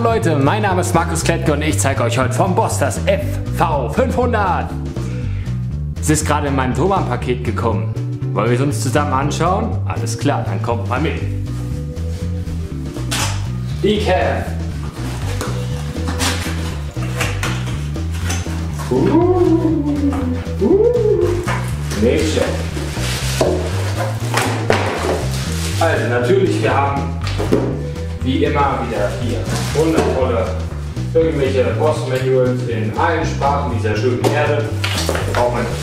Hallo Leute, mein Name ist Markus Klettke und ich zeige euch heute vom Boss das FV500. Es ist gerade in meinem Turban-Paket gekommen. Wollen wir es uns zusammen anschauen? Alles klar, dann kommt mal mit. Decaf. Nature. Also natürlich, wir haben wie immer wieder hier wundervolle irgendwelche Boss-Manuals in allen Sprachen dieser schönen Erde. Braucht man nicht.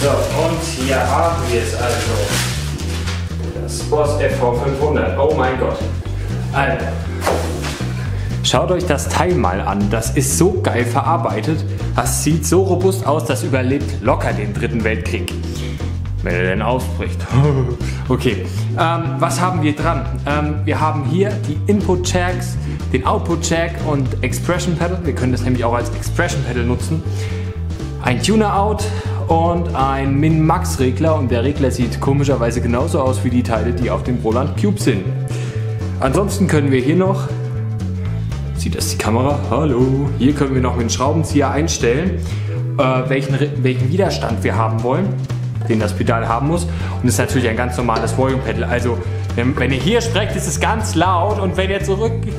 So, und hier haben wir es also. Das BOSS FV-500. Oh mein Gott. Alter. Schaut euch das Teil mal an. Das ist so geil verarbeitet. Das sieht so robust aus, das überlebt locker den Dritten Weltkrieg. Wenn er denn aufbricht. Okay, was haben wir dran? Wir haben hier die Input-Checks, den Output-Check und Expression-Pedal. Wir können das nämlich auch als Expression-Pedal nutzen. Ein Tuner-Out und ein Min-Max-Regler. Und der Regler sieht komischerweise genauso aus wie die Teile, die auf dem Roland Cube sind. Ansonsten können wir hier noch, sieht das die Kamera? Hallo! Hier können wir noch mit dem Schraubenzieher einstellen, welchen Widerstand wir haben wollen, den das Pedal haben muss. Und das ist natürlich ein ganz normales Volume-Pedal. Also, wenn ihr hier sprecht, ist es ganz laut, und wenn ihr zurückgeht...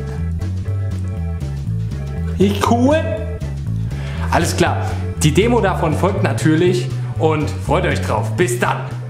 Cool! Alles klar, die Demo davon folgt natürlich und freut euch drauf. Bis dann!